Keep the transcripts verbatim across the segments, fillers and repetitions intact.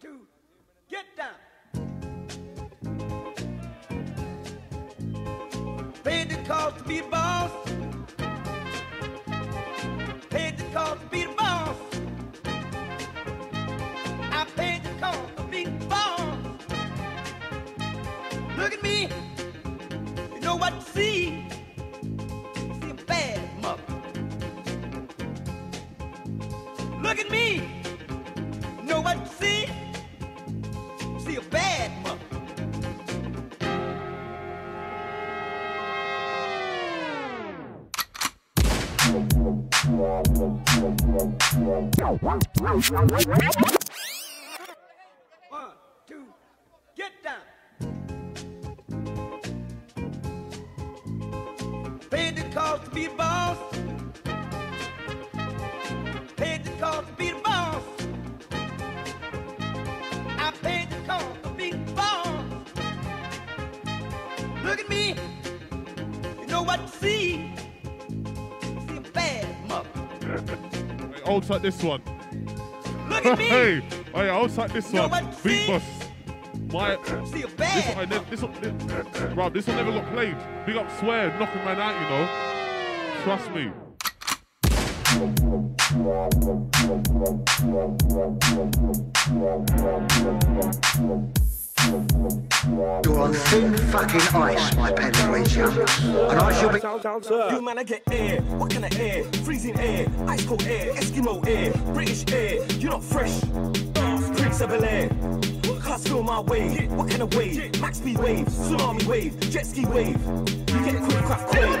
two, get down. Paid the cost to be the boss. Paid the cost to be the boss. I paid the cost of being the boss. Look at me. You know what you see? You see a bad mother. Look at me. You know what you see? You see a bad mother. One, two, get down. Paid the cost to be the boss. Paid the cost to be the boss. I paid the cost to be the boss. Look at me. You know what you see? You see a bad mother. Hey, I'll take this one. Look at me. Hey, hey, I'll take this you know one. Beat Boss. My, see a bad this one, I never, this, this, bro, this one never got played. Big up Swear, knocking man out, you know. Trust me. You're on thin fucking ice, my pen ranger. And I shall be down, down, sir. You man, I get air. What kind of air? Freezing air, ice cold air, Eskimo air, British air. You're not fresh. Principal air. Cars feel my wave, what kind of wave? Max speed wave, tsunami wave, jet ski wave. You get quick craft quave.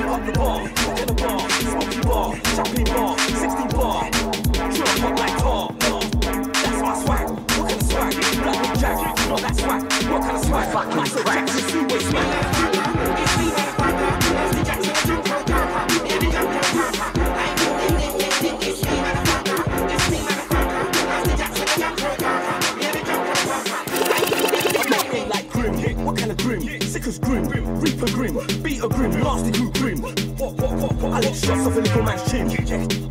Up the bar, look at the bar, smoky bar, champagne bar, sixteen bar. Drop up like tar. That's my swag, what kind of swag? Black Jack, you know that swag. What kind of swag? Fucking crack. Two-way swag. What kind of grim? Sick as grim, reaper grim, beater grim, nasty group grim. I lick shots off a little man's chin.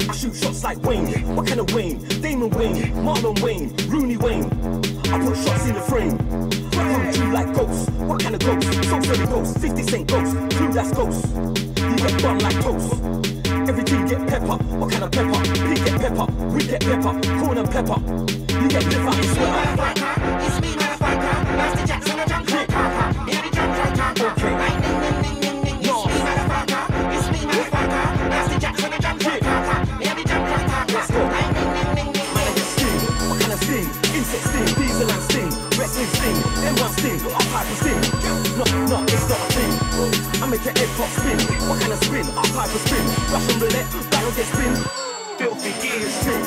I shoot shots like Wayne. What kind of Wayne? Damon Wayne, Marlon Wayne, Rooney Wayne. I put shots in the frame. I come through like ghosts. What kind of ghosts? So sorry ghosts, fifty cent ghosts, crew that's ghosts. You get bun like toast. Everything get pepper, what kind of pepper? Pig get pepper, we get pepper, corn and pepper. You get liver, it's me, it's me, motherfucker. Nasty Jack, son of John Cracker. Yeah, the John Cracker. Okay. It's me, motherfucker. It's me, motherfucker. Nasty Jack, son of John Cracker. Yeah, the John Cracker. Let's go. I get sting, what kind of sting? Insect sting, diesel and sting. Wrestling sting, M one sting, up hyper sting. No, no, it's not a thing. I make an hip-hop spin, what kind of spin? I'll type a spin, Russian roulette, barrel get spin. Filthy gears spin.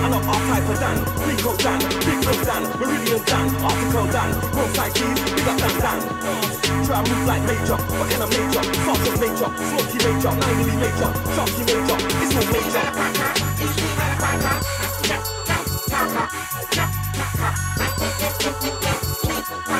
I know I'll type a Dan, Rico Dan, Big Flow Dan, Meridian Dan, Article Dan, Roadside Keys, Big Up Dan Dan. Try and move like Major, what kind of Major? Sergeant Major, Smoky Major, nine millimeter Major, Sharky Major, it's no Major. It's me, motherfucker. It's me, motherfucker. I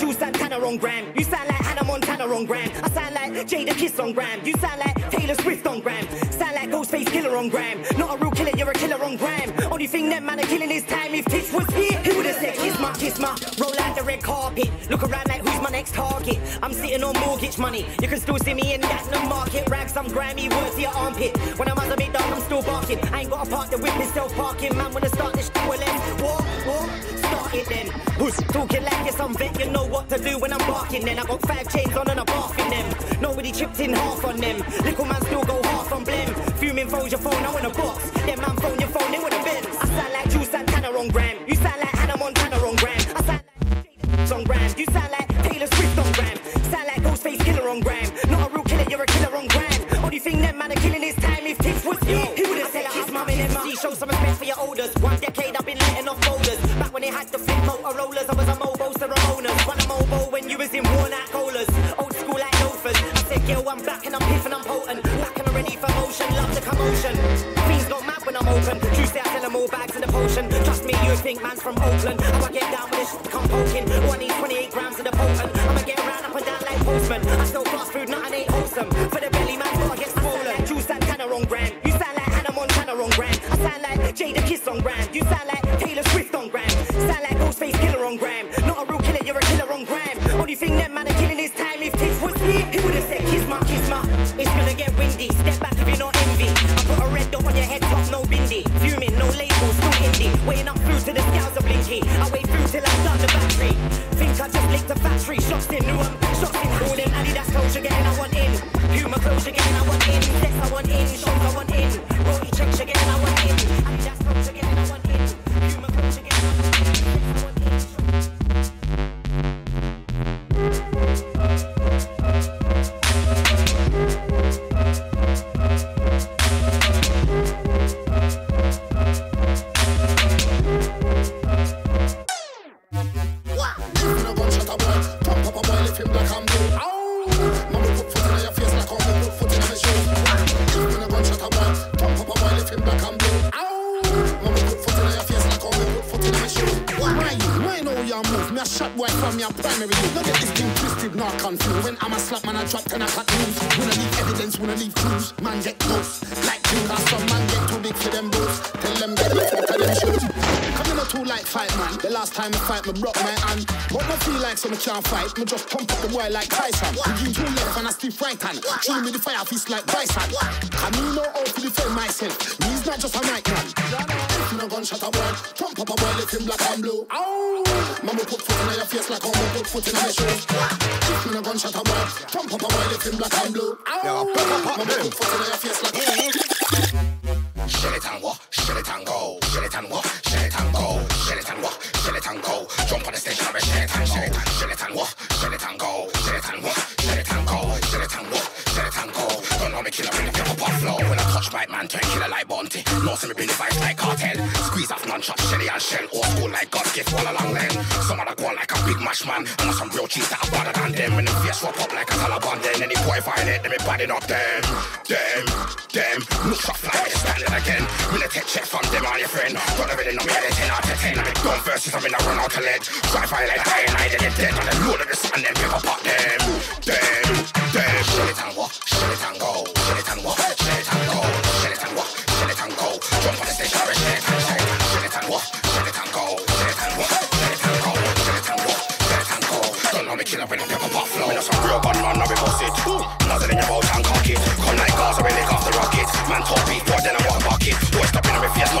Jill Santana on gram. You sound like Hannah Montana on gram. I sound like Jada Kiss on gram. You sound like Taylor Swift on gram. Sound like Ghostface Killer on gram. Not a real killer, you're a killer on gram. Only thing that man are killing is time. If Titch was here, he would have said kiss my, kiss my. Roll out the red carpet. Look around like who's my next target. I'm sitting on mortgage money. You can still see me in that no market. Rags, I'm grimy, words to your armpit. When I'm out of it, dog, I'm still barking. I ain't got a park to whip myself parking. Man, when I start this shit, well then, walk, walk, start it then. Who's talking like this? I'm vet, you know what to do when I'm barking then. I got five chains on and I'm barking them. Nobody chipped in half on them. Little man still go half on blem. Fuming phones, your phone, I want a box. Them man phone, your phone, they want a bend. I sound like Drew Santana on gram. You sound like Hannah Montana on gram. I sound like Jada on gram. You sound like Taylor Swift on gram. Sound like Ghostface Killer on gram. Not a real killer, you're a killer on gram. Only thing that man are killing is time. If Titch was you, he would have said like his mum and M C. Show some respect for your olders. One decade I've been letting off boulders. Back when they had to flip motor rollers, I was a mobo, so I'm owners. Won a mobo when you was in worn out colas. Old school like loafers. I said, yo, I'm back and I'm piffing, I'm potent. Back and I'm ready for motion, love the commotion. Things got mad when I'm open. Tuesday I sell them all bags in the potion. Trust me, you think man's from Oakland. I'ma get down with this shit, come poking. Oh, I need twenty-eight grams of the potent. I'ma get around up and down like postman. I still fast food, nothing ain't wholesome. For the belly, man's gotta get swollen. Juice Santana on gram. You sound like Hannah Montana on gram. I sound like Jada Kiss on gram. You sound like Taylor Swift on gram. Sound like Ghostface Killer on gram. Not a real killer, you're a killer on gram. Only thing that man are killing is time. If Titch was here, he would have said kiss my, kiss my. It's gonna get windy. Step back if you're not envy. I put a red dot on your head top, no bindi. Fuming, no labels, still indie. Weighing up through to the scales are blinky. I wait through till I start the battery. Think I just licked the factory. Shots in new one, shots in all in. Adidas clothes again, I want in. Puma clothes again, I want in. Sets I want in, shots I want in. Roadie checks again, I want in. Adidas clothes again, I want in. Puma clothes again, I want in. Sets I want in. Time to fight, me broke my hand. But no feel like so me can't fight. Me just pump up the boy like Tyson. You two left and I still right hand. Show me the fire fist like Bryson. I mean no how to defend myself. Me's not just a nightman. If you no gunshot a boy, pump up a boy, lift him black and blue. Ow! Mama put foot in your face like how me put foot in my shoes. If you no gunshot a boy, pump up a boy, lift him black and blue. Ow! Mama put foot in your face like Sheletango, Sheletango, Sheletango, Sheletango, Sheletango, Sheletango. Jump on the stage and I'm a Sheletango, Sheletango, Sheletango, Sheletango, Sheletango, Sheletango, Sheletango. Don't know me killer in the pepper pot flow. When I touch bite man, turn killer like Bounty. No see me bring the vibes like Cartel. Squeeze off non-chop, shelly and shell. Old school like God's gift all along then. Some other go like a big mash man. I know some real cheese that are better than them. When the face swap up like a Taliban then. Any boy violate them, it body up them. Them, them, no shot fly. Standing again, will take check from them or your friend? Don't really know me at ten out of ten. I'm in gun versus I'm in a run out of lead. Try violate, I and I then get dead. On the load of this and then people pop them. Them, them. Sheletango, Sheletango, Sheletango, Sheletango, Sheletango, Sheletango. Jump on the stage, I'm a Sheletango, Sheletango, Sheletango, Sheletango, Sheletango, Sheletango, Sheletango. Don't know me killer when the people pop flow. When some real gun man, I'll be busted. Nothing in your mouth and cock it. Come like Gaza, we lick off the rocket. Man, talk beat, boy, then I walk back in. Boy, stop in on my face, no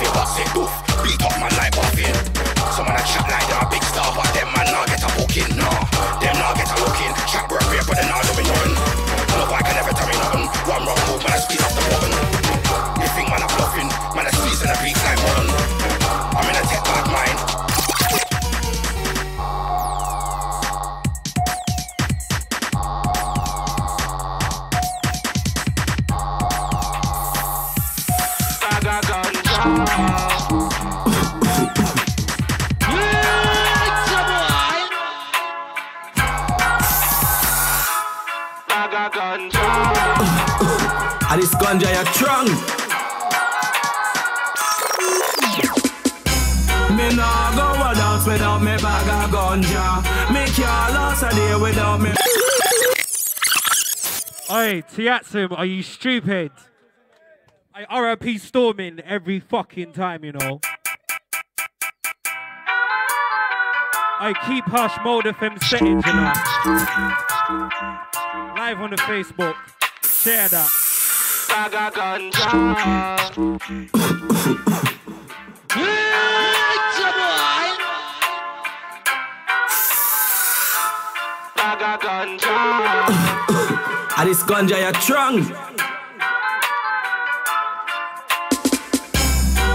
feel boxed it. Oof, beat up man like buffin. Some man a chat like they're a big star, but them man not get a booking, no. Them not get a looking. Chat work here, but they're not doing nothing. No boy can never tell me nothing. One wrong move, man, I squeeze off the button. You think man a bluffing, man a squeezing a beat like button. I'm in a tech bad mind. This ganja ya trunk. Me nah go without house without me bag of ganja. Make your loss a day without me. Oi, Tiatsim, are you stupid? I R I P Storming every fucking time, you know. I keep Hush Mode F M settings, you know. Live on the Facebook. Share that. Saga Ganja. Saga Ganja. And this ganja ya trunk.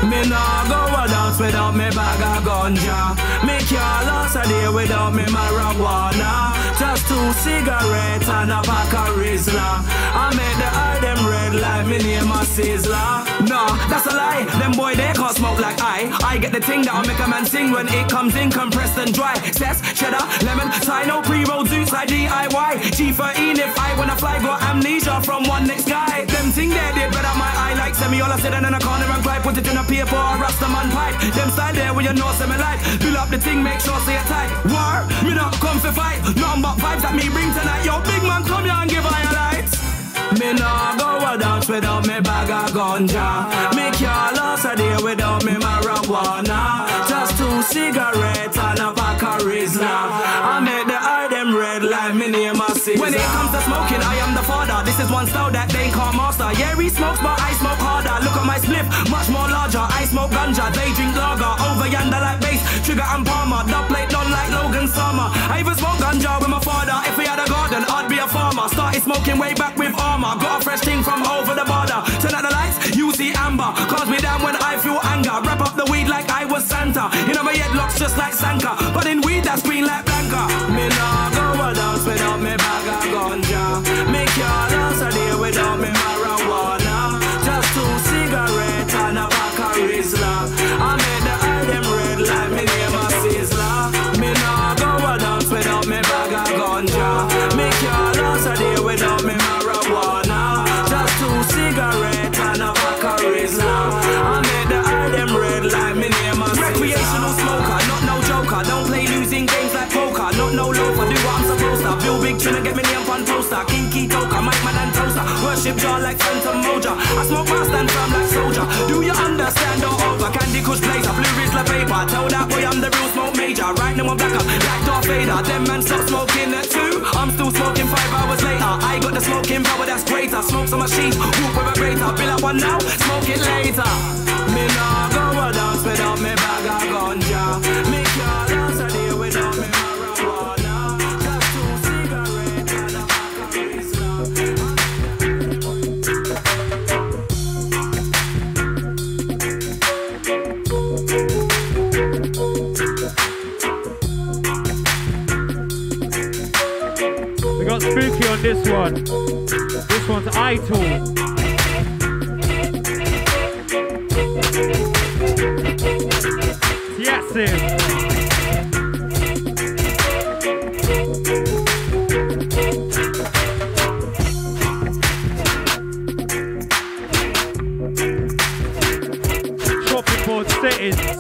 Me nah go a dance without me bag of ganja. Make y'all last a day without me marijuana. Just two cigarettes and a pack of Rizla. I made the eye them red like me name a Sizzler. Nah, that's a lie. Them boy they can't smoke like I. I get the thing that'll make a man sing when it comes in compressed and dry. Cess, cheddar, lemon, tino, pre-roll, juice like D I Y. G thirteen if I wanna fly, got amnesia from one next guy. Them thing they did better my eye like semi. All I sit in a corner and cry, put it in a piece. For a rasta man pipe, them style there when you know some alive. Fill up the thing, make sure say a tight. War, me not come for fight. Nothing but vibes that me bring tonight. Yo, big man, come here and give I a light. Me nah go a dance without me bag of ganja. Make y'all lost a day without me marijuana. Just two cigarettes and a vodka Rizla. I made the eye them red like me name a Caesar. When it comes to smoking, I am the father. This is one style that they call master. Yeah, he smokes, but I smoke harder. Look at my spliff, much more larger. I smoke ganja, they drink lager. Over yonder like bass, Trigger and Palmer. Dub plate done like Logan Summer. I even smoke ganja with my father. If we had a garden, I'd be a farmer. Started smoking way back with armor. Got a fresh thing from over the border. Turn out the lights, you see amber. Cause me down when I feel anger. Wrap up the weed like I was Santa. You know my head locks just like Sanka. But in weed that's green like Blanca. Me nah go a dance without me bag of ganja. Make your dance a day without me marijuana. Just two cigarettes and a pack of Rizla. I made the eye them red like me name a Sizzler. Me nah go a dance without me bag of ganja. Make your dance a day without me marijuana. Just two cigarettes and a pack of Rizla. I made the eye them red like me name a Sizzler. Recreational smoker, not no joker. Don't play losing games like poker. Not no loafer, do what I'm supposed to. Build big tune and get me name on poster. Kinky toker, Mike man and toaster. Worship jar like Phantom Moja. I smoke my stand firm like soldier. Do you understand or over? Candy Kush blazer, blue ridge la paper. Tell that boy I'm the real smoke major. Right now I'm black up like Darth Vader. Them man stop smoking at two. I'm still smoking five hours later. I got the smoking power that's greater. Smokes on my sheets, whoop with a grater. Be like one now, smoke it later. Me nah go a dance without me bag of ganja. Make your dance a day without me marijuana. Spooky on this one. This one's iTool. Tiatsim. Shopping board settings.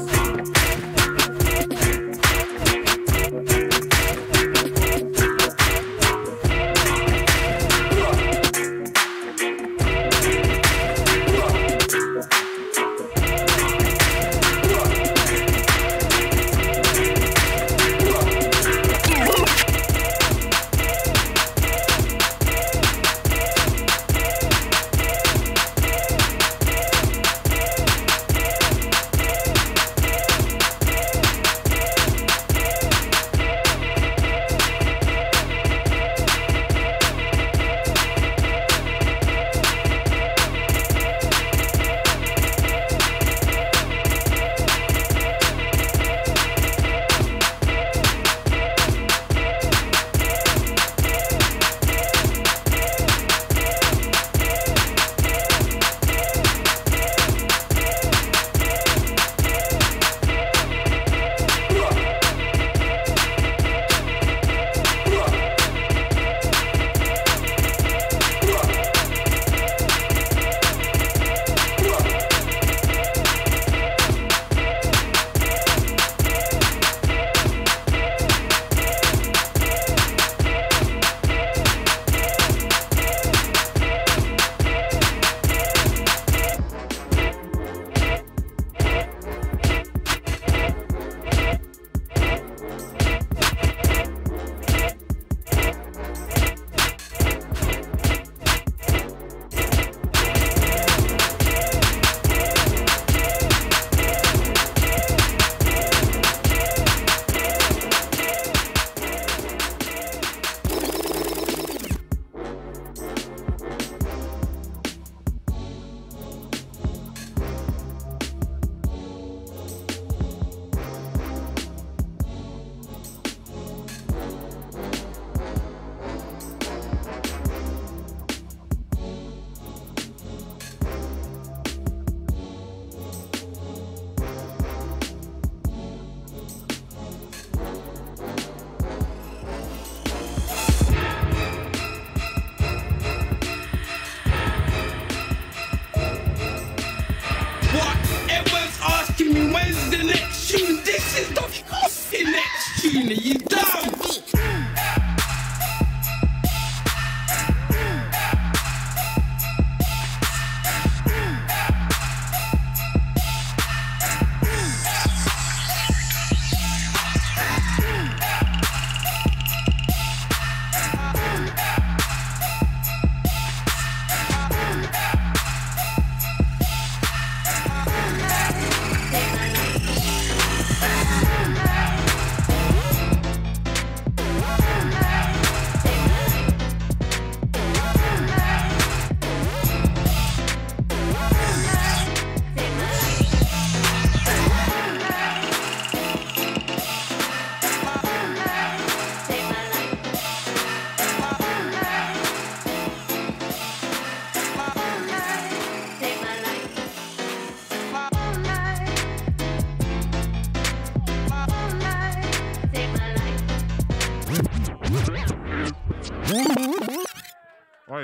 are you down?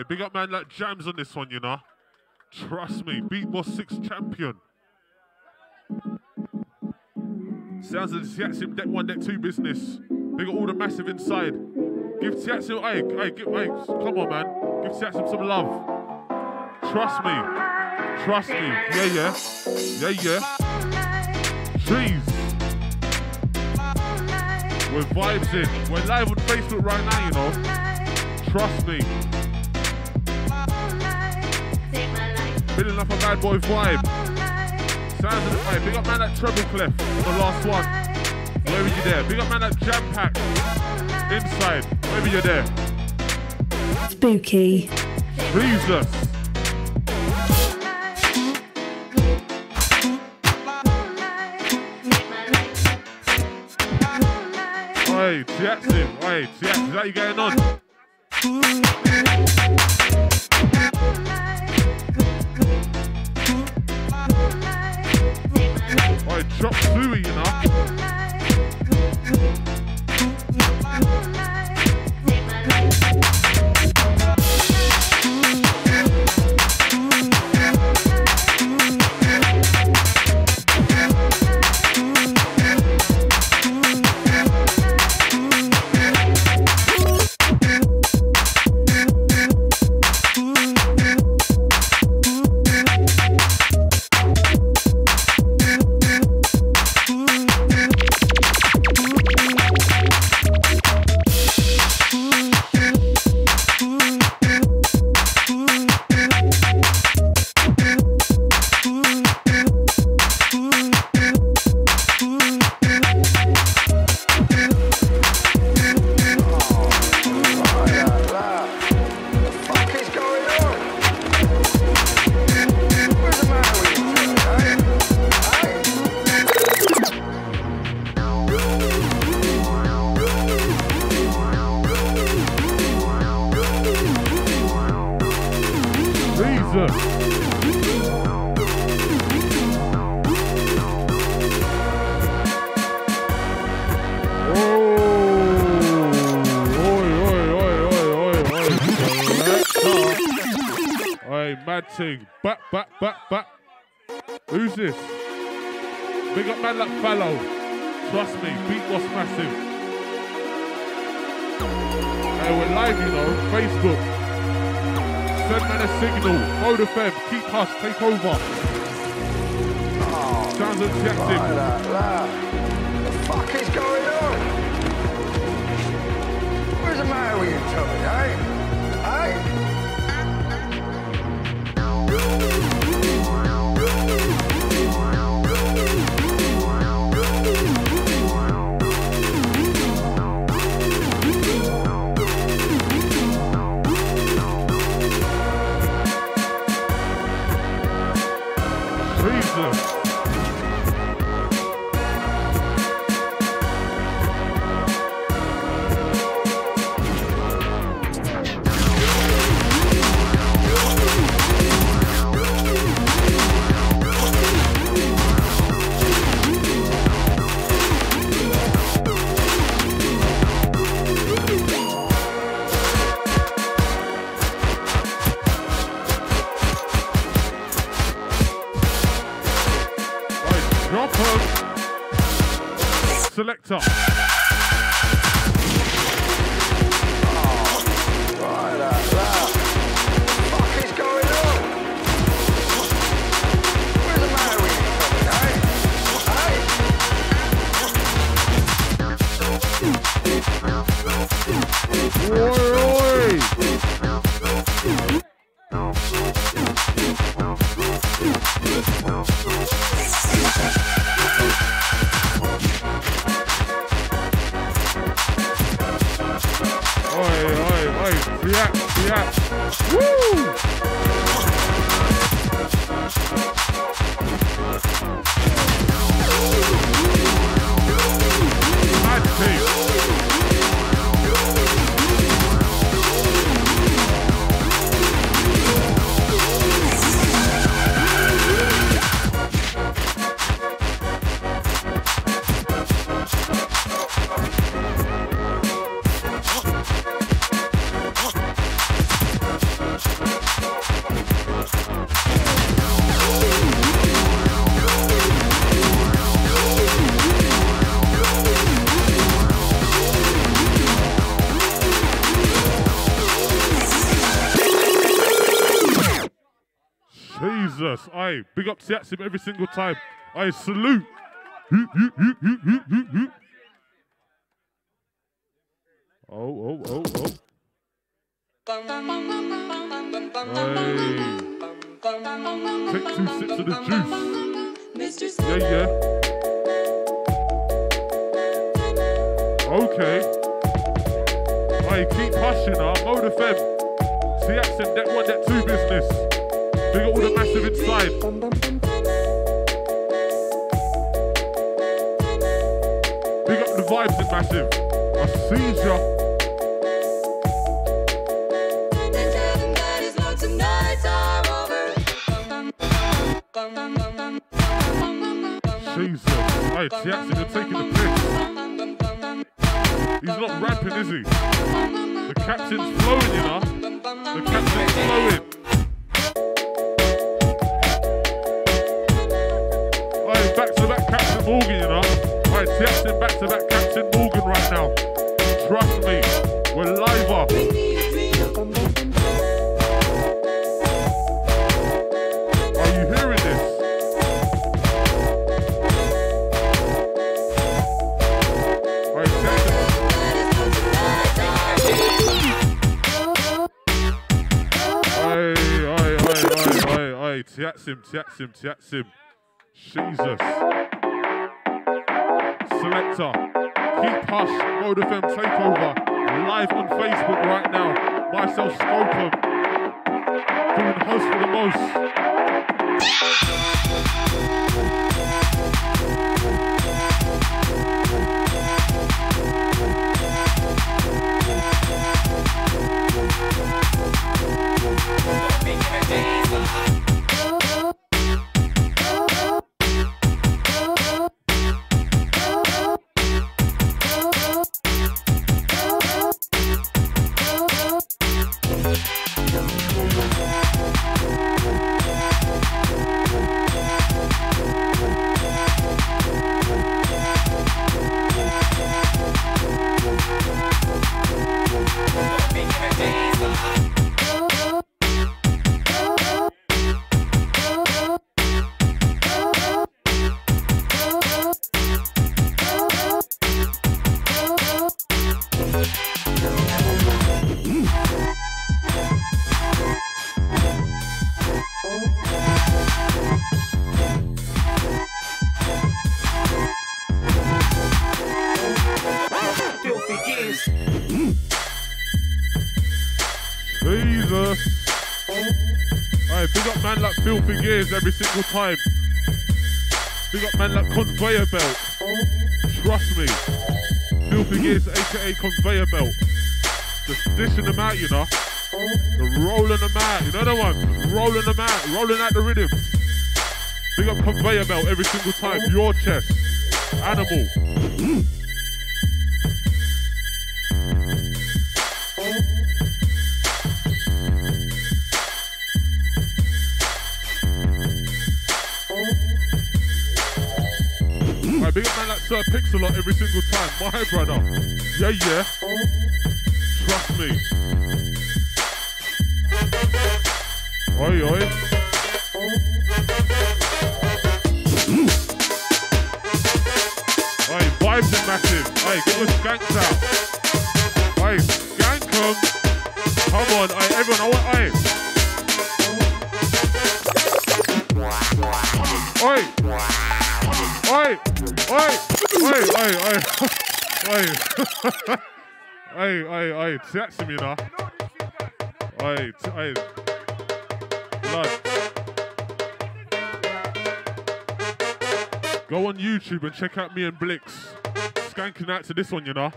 Big up man like Jams on this one, you know. Trust me, Beat Boss six champion. Sounds of the Tiatsim deck one, deck two business. They got all the massive inside. Give Tiatsim, hey, hey, give, hey, come on, man. Give Tiatsim some love. Trust me, trust me. Yeah, yeah, yeah, yeah. Jeez. We're vibes in. We're live on Facebook right now, you know. Trust me. Building up a bad boy vibe. Sounds of the vibe. Big up man that treble clef. The last one. Wherever you there. Big up man that jam pack. Inside. Wherever you're there. Spooky. Jesus. Hey, Tiatsim. Hey, Tiatsim. Is that you going on? I drop Bluey, you know. Back, back, back, back. Who's this? Big up man like Fallow. Trust me, Beat Boss massive. Hey, we're live, you know, Facebook. Send man a signal. Mode F M, Keep Hush, take over. Oh, sounds objective. What the fuck is going on? Where's the matter with you, Tommy, eh? Hey? Hey? Jesus. Selector. Aye, big up Tiatsim every single time. I salute. Oh, oh, oh, oh. Aye. Take two sips of the juice. Yeah, yeah. Okay. Aye, keep hushing up. Mode F M. Tiatsim, that one, that two business. We got all the massive inside. Big up the vibes in massive. I see ya. Jesus. Hey, Tiatsim, you're taking the piss. He's not rapping, is he? The captain's flowing, you know. The captain's flowing. Morgan, you know. Alright, Tiatsim back to that Captain Morgan right now. Trust me, we're live up. Are you hearing this? Alright, Tiatsim. Aye, aye, aye, aye, aye. Tiatsim, Tiatsim, Tiatsim. Jesus. Selector, Keep Hush, Mode F M Takeover, live on Facebook right now. Myself, Smokem, doing host for the most. Every single time. Big up man like Conveyor Belt. Trust me. Filthy Gears, aka Conveyor Belt. Just dishing them out, you know. Just rolling them out. You know the one? Rolling them out. Rolling out the rhythm. Big up Conveyor Belt every single time. Your chest. Animal. Sir Pixel lot every single time, my brother. Yeah, yeah. Trust me. Oi, oi. Oi, vibes are massive. Oi, give us skanks out. Oi, skank everyone. I want, oi. Oi. Oi. Oi. Oi. Oi. Oi. Oi. Oi. Oi. Oi. Tiatsim, you know. Oi. Oi. Blood. Go on YouTube and check out me and Blix. Skanking out to this one, you know.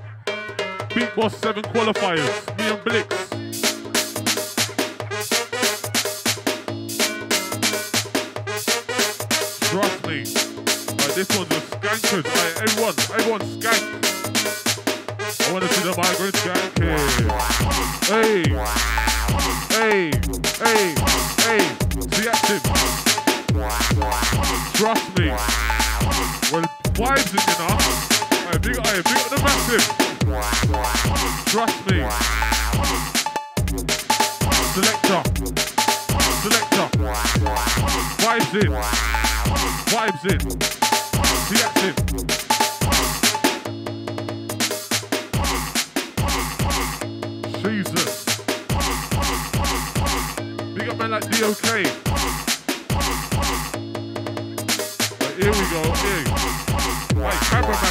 Beat Boss seven qualifiers. Me and Blix. Trust me. Right, this one's a skankers. Right, everyone, everyone skank. I want to see the migrant skank. Hey. Hey. Hey. Hey. Tiatsim. Trust me. Well, vibes it, you know. Right, big eye, big up the massive. Trust me. Selector. Selector. Vibes it. Vibes in. Tiatsim. Jesus. Big up man like D O K. Right, here we go. Hey. Right, camera matches.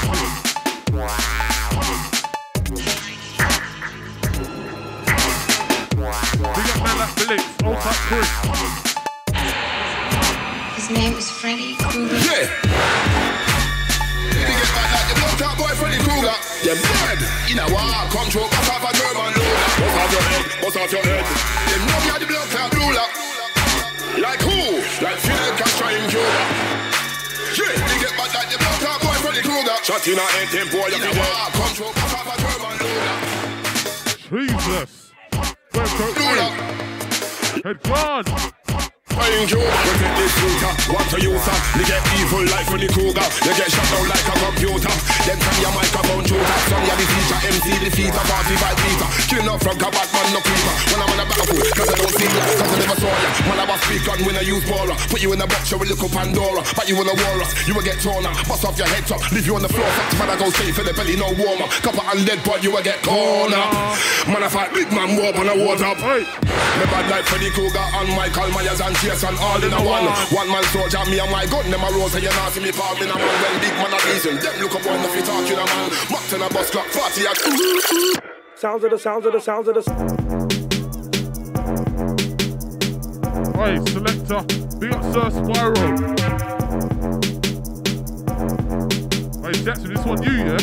Big up man like Blix. All type quick. His name is Freddy Krueger. Yeah. Thinking about that, the knocked out boy Freddy Krueger. You're mad. In a walk, control, bust off a German ruler. Bust off your head, bust off your head. They know me at the blocked out ruler. Like who? Like Fidel Castro in Cuba. Yeah. Thinking about that, the knocked out boy Freddy Krueger. Shot in a head, them boy, you're mad. Control, bust off a German ruler. Jesus. Head gone. Find you, look at this shooter, what a user. They get evil like Freddy Krueger. They get shut down like a computer. Then turn your microphone shooter. Song ya the feature, M C the feature, party by meter. Killing off from Kabat, man no creeper. When I'm on a battlefield, cause I don't see ya, cause I never saw ya. When I was speak on, when I use baller. Put you in a box, you will look up Pandora. But you in a walrus, you will get torn up. Bust off your head top, leave you on the floor. Fact man, I go safe for the belly, no warmer. Copper and dead, but you will get corner. Man, I fight big man, warp on a water. Never like Freddy Krueger and Michael Myers and and all in a one. One man soldier, me and my gun. Them a rose and you not see me palm in a man. When big man a reason, them look up on the feet talking a man. Mocked in a bus clock, forty at sounds of the sounds of the sounds of the Hey, selector, big up Sir Spiral. Hey, Jackson, this one you, yeah?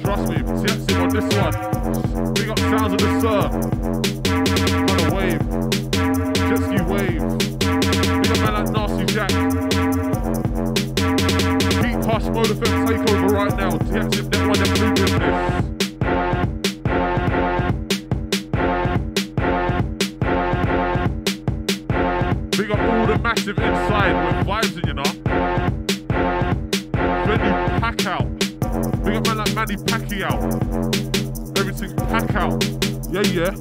Trust me, Jackson on this one. Big up sounds of the Sir. What a wave. Jet ski wave. Big up man like Nasty Jack. Keep Hush, Mode F M takeover right now. Tiatsim, that one, that blue business. Big up all the massive inside with vibes in, you know. Manny Pacquiao. Big up man like Manny Pacquiao. Everything Pacquiao. Yeah, yeah.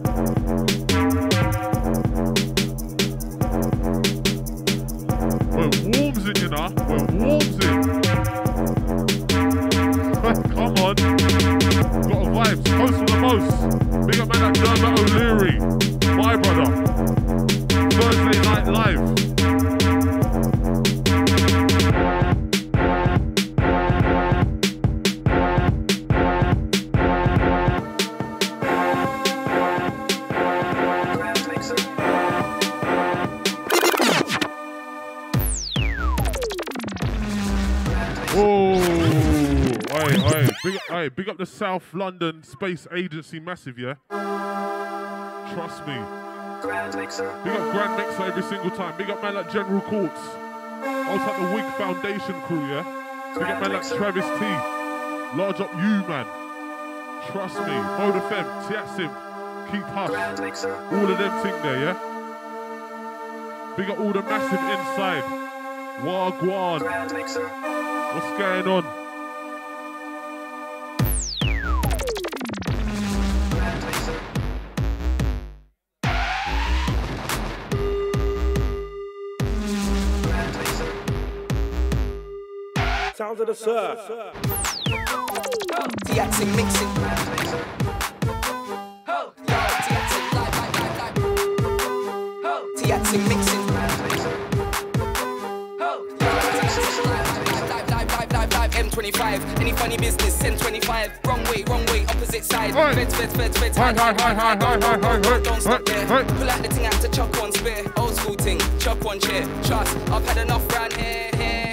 Warms it, you know. We're warms it. Come on. Got a vibes. Close to the most. Big up man like Dermot O'Leary. My brother. Thursday Night Live. Big up the South London Space Agency, massive, yeah? Trust me. Grand Mixer. Big up Grand Mixer every single time. Big up man like General Quartz. Also like the Wig Foundation crew, yeah? Big up man like Travis T. Large up you, man. Trust me. Mode F M, Tiatsim, Keep Hush. All of them thing there, yeah? Big up all the massive inside. Wagwan. What's going on? Sounds of the surf. Tiatsim mixing. Tiatsim live, live, live, live. drive. Any funny business, send twenty-five. Wrong way, wrong way, opposite side. Feds, feds, feds, feds. Don't stop there. Pull out the thing out to chop one spare. Old school thing, chop one chair. Trust, I've had enough round here.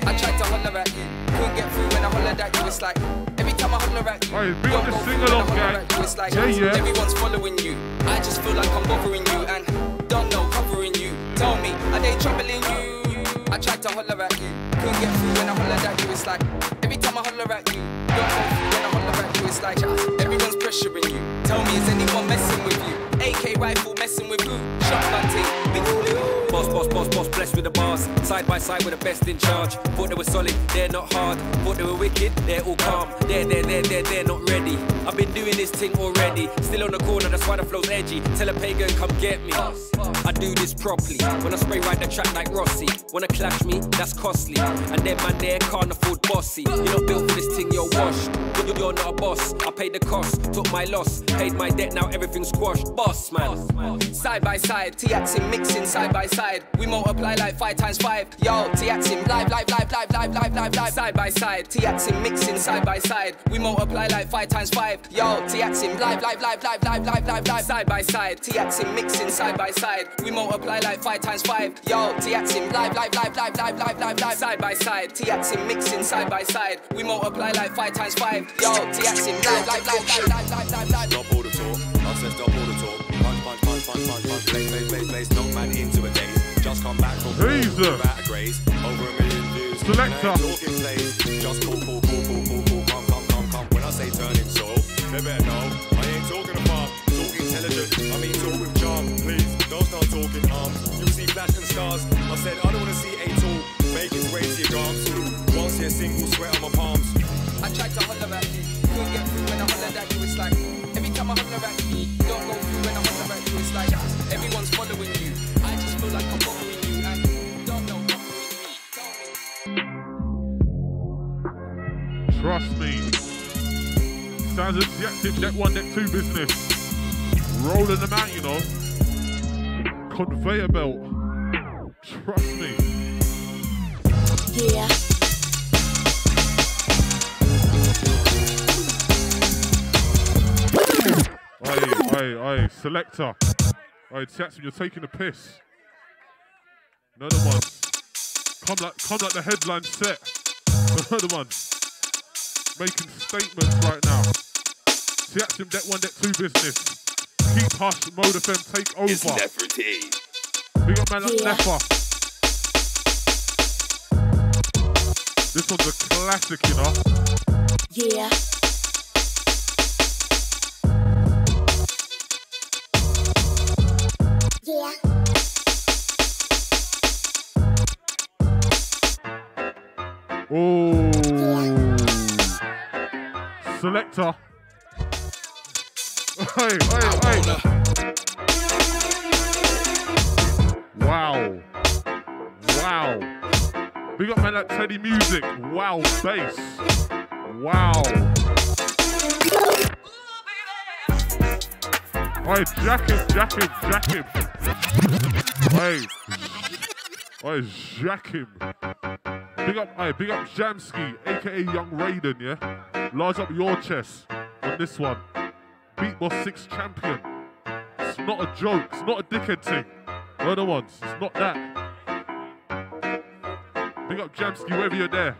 I tried to holler at you. Couldn't get through when I hollered at you. It's like, every time I holler at you. Hey, big up the sing-along, gang. It's like, yeah, yeah. Everyone's following you. I just feel like I'm bothering you and don't know covering you. Tell me, are they troubling you? I tried to holler at you, couldn't get through when I hollered at you. It's like, every time I holler at you, don't go through when I holler at you. It's like, everyone's pressuring you. Tell me, is anyone messing with you? A K rifle messing with who? Shotgun team, big ooh. Boss, boss, boss, boss, blessed with the bars. Side by side with the best in charge. Thought they were solid, they're not hard. Thought they were wicked, they're all calm. They're, they're, they're, they're, they're not ready. I've been doing this thing already. Still on the corner, that's why the flow's edgy. Tell a pagan, come get me. I do this properly. When I spray right the track like Rossi. Wanna clash me, that's costly. And then man there can't afford bossy. You're not built for this thing, you're washed. You're not a boss, I paid the cost. Took my loss, paid my debt, now everything's squashed. Boss, man. Side by side, Tiatsim mixing side by side. We multiply like five times five. Yo, Tiatsim live, live, live, live, live, live, live, live. Side by side, Tiatsim mixing side by side. We multiply like five times five. Yo, Tiatsim live, live, live, live, live, live, live, live. Side by side, Tiatsim mixing side by side. We multiply like five times five. Yo, Tiatsim live, live, live, live, live, live, live, live. Side by side, Tiatsim mixing side by side. We multiply like five times five. Yo, Tiatsim live, live, live, live, live, live, live. Stop all the talk. I said stop all the talk. Punch, punch, punch, punch, punch, punch. Play, play, play, play. Knock man into a daze. Just come back from without a grace. Over a million views. Selector. Talking plays. Just call, call, call, call, call, call. Come, come, come, come. When I say turn in soul, they better know. I ain't talking about. Talk intelligent. I mean talk with charm. Please don't start talking arms. You see flashing stars. I said I don't want to see a tool make its way to your gums. Won't see a single sweat on my palms. I tried to holler at you, couldn't get through when I hollered at you. It's like, every time I holler at you, don't go through when I holler at you. It's like, everyone's following you. I just feel like I'm following you and don't know what. Trust me. Sounds like the active deck one, deck two business. Rolling them out, you know. Conveyor belt. Trust me. Yeah. Hey, hey, selector. Hey, Tiatsim, you're taking a piss. None of one. Come like, come like the headline set. None of one. Making statements right now. Tiatsim, deck one, deck two business. Keep Hush, Mode F M, take over. It's Neferty. Big up man like yeah. Nefer. This one's a classic, you know? Yeah. Yeah. Oh, yeah. Selector. Hey, hey, hey. Wow. Wow. Big up man like Teddy Music. Wow, bass. Wow. Hey, jack him, jack him, jack him. Hey, hey, jack him. Big up, hey, big up Jamski, aka Young Raiden, yeah? Large up your chest on this one. Beat Boss six champion. It's not a joke, it's not a dickhead thing. We're the ones, it's not that. Big up Jamski, wherever you're there.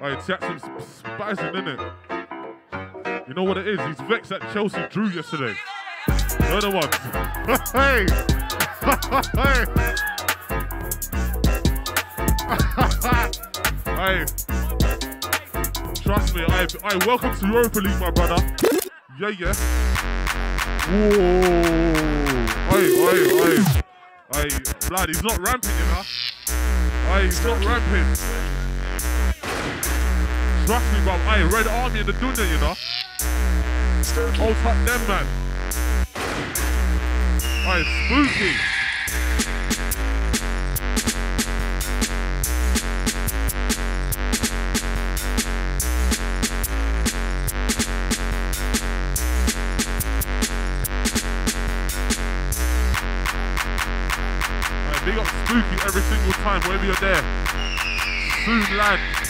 Hey, Tiatsim's spazzing, innit? You know what it is? He's vexed that Chelsea drew yesterday. They're the ones. Hey! Hey! Trust me, I, I welcome to Europa League, my brother. Yeah, yeah. Whoa! Hey, hey, hey. Hey, blood, he's not ramping, you know? Hey, he's not ramping. Trust me, bro. Hey, Red Army in the dunya, you know? Oh, fuck them, man. Alright, spooky. Alright, big up spooky every single time, wherever you're there. Soon land. The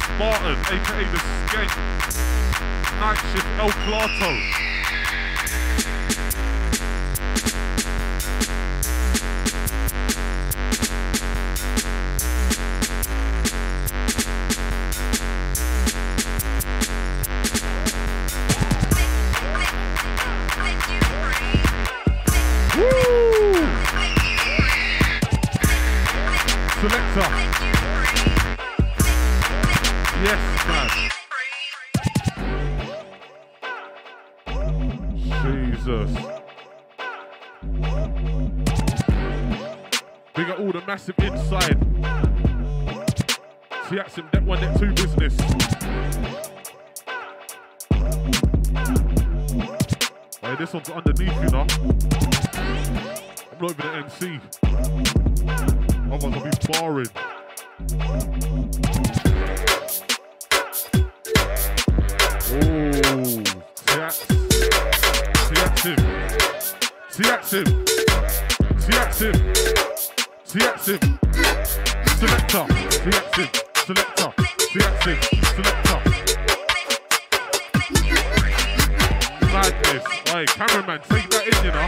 Spartan, aka the Skate. Axis El Plato. Massive inside. Tiatsim, that one, that two business. Hey, this one's underneath, you know. I'm not even an M C. I'm gonna be barring. Oh, Tiatsim. Tiatsim. Tiatsim. Tiatsim. Tiatsim, selector, Tiatsim, selector, Tiatsim, selector. Madness, hey, cameraman, take that in, you know.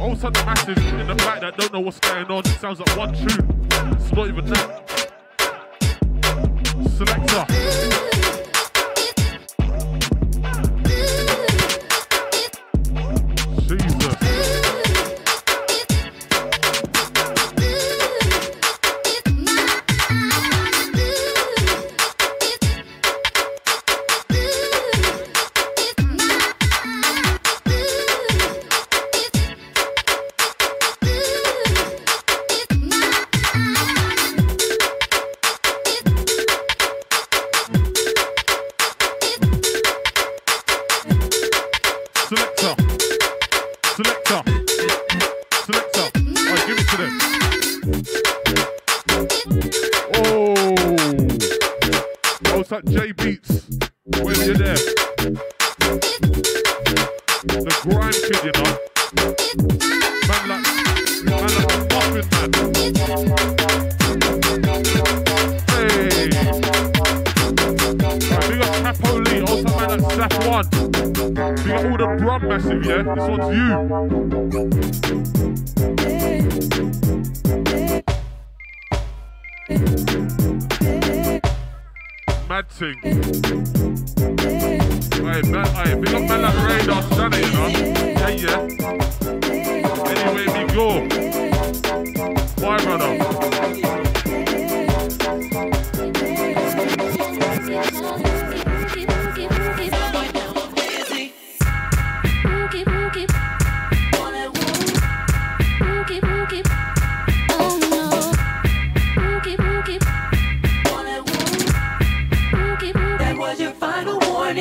All of a sudden, the masses in the back that don't know what's going on, it sounds like one tune. It's not even that. Selector.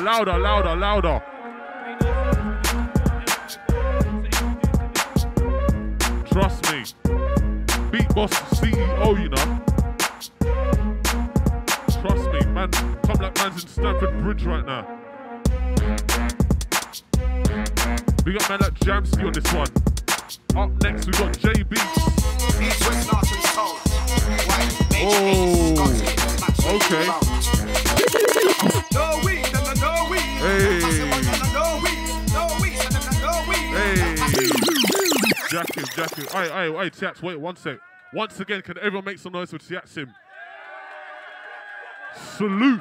Louder, louder, louder. Trust me. Beat Boss C E O, you know. man, come like man's in Stamford Bridge right now. We got man like Jamski on this one. Up next we got J B. Oh, okay. Hey. Hey. Jackin, Jackin. Aye, aye, aye, Tiatsim, wait one sec. Once again, can everyone make some noise for Tiatsim? Salute!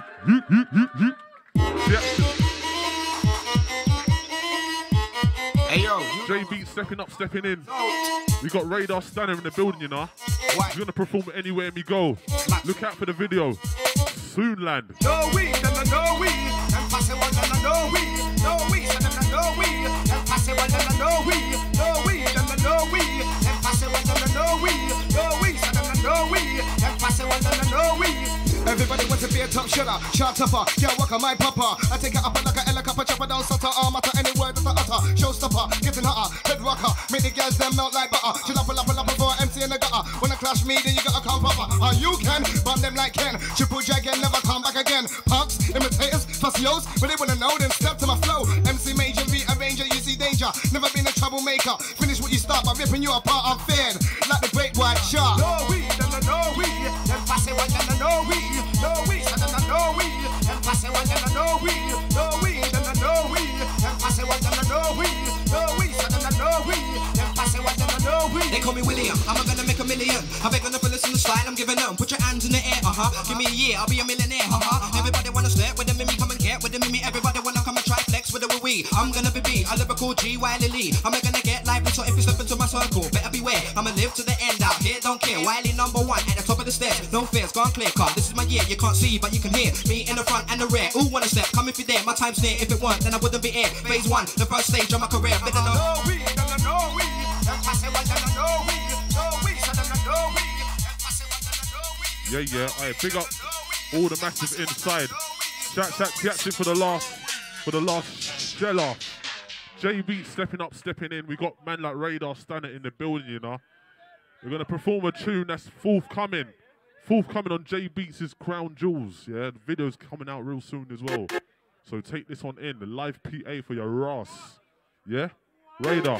Hey yo, J B stepping up, stepping in. We got Radar standing in the building, you know. He's gonna perform anywhere we go. Look out for the video. Soon land. No weed, no weed, and pass it one and no weed, no weed, and no weed, and pass it one and no weed, no weed, and no weed, and pass it one and no weed, no weed, and no weed, and pass it one and no weed. Everybody wants to be a top shooter, shot tougher, yeah, work on my papa. I take it up like a helicopter, chopper down, sutter, arm utter, any word that I utter. Showstopper, getting hotter, head rocker, make the girls them melt like butter. Chill up, pull up, pull up before M C in the gutter. Wanna clash me, then you gotta come proper. Or you can, bomb them like Ken. Triple dragon, never come back again. Punks, imitators, fastios, but they wanna know, then step to my flow. M C major, V arranger, you see danger. Never been a troublemaker. Finish what you start by ripping you apart, I'm fed. Like the great white shark. No weed, no no weed, then pass it right down the no weed. No weed, and no weed, and pass it one and no weed, no weed, and no weed, and pass it one and no weed, no weed, and no weed, and pass it one and no weed. They call me William, I'm gonna make a million. I beg on the bullets in the style, I'm giving them. Put your hands in the air, uh huh. Give me a year, I'll be a millionaire, uh huh. Everybody wanna slap with the mimi, come and get with the mimi. Everybody wanna come and try flex with the wee. I'm gonna be B, I live a cool G, Wiley Lee. I'm gonna get lively, so if you slip into my circle, better beware. I'ma live to the end out here, don't care. Wiley number one at the top of the stairs, no fears, gone clear car. This is my year, you can't see, but you can hear me in the front and the rear. Who wanna step? Come if you're there, my time's near. If it weren't, then I wouldn't be here. Phase one, the first stage of my career. Uh-huh. Better know we, no no we, and pass it one, no we, no we, no we, and pass it one, no we. Yeah, yeah, alright, big up all the massive inside. That's that's Tiatsim for the last, for the last shell off. J B stepping up, stepping in. We got man like Radar standing in the building, you know. We're gonna perform a tune that's forthcoming. Forthcoming on J Beats is Crown Jewels, yeah? The video's coming out real soon as well. So take this one in, the live P A for your Ross, yeah? Radar.